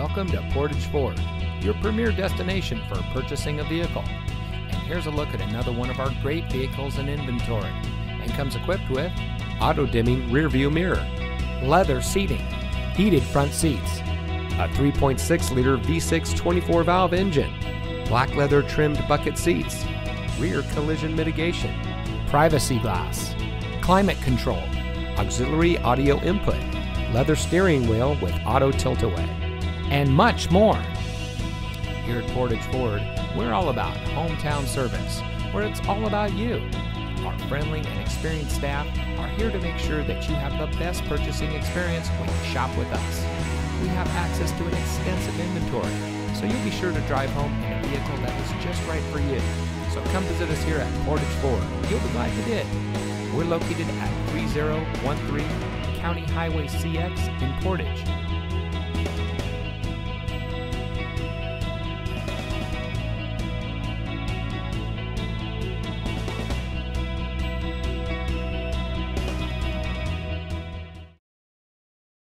Welcome to Portage Ford, your premier destination for purchasing a vehicle. And here's a look at another one of our great vehicles in inventory, and comes equipped with auto-dimming rear-view mirror, leather seating, heated front seats, a 3.6-liter V6 24-valve engine, black leather trimmed bucket seats, rear collision mitigation, privacy glass, climate control, auxiliary audio input, leather steering wheel with auto tilt-away, and much more. Here at Portage Ford, we're all about hometown service, where it's all about you. Our friendly and experienced staff are here to make sure that you have the best purchasing experience when you shop with us. We have access to an extensive inventory, so you'll be sure to drive home in a vehicle that is just right for you. So come visit us here at Portage Ford. You'll be glad you did. We're located at 3013 County Highway CX in Portage.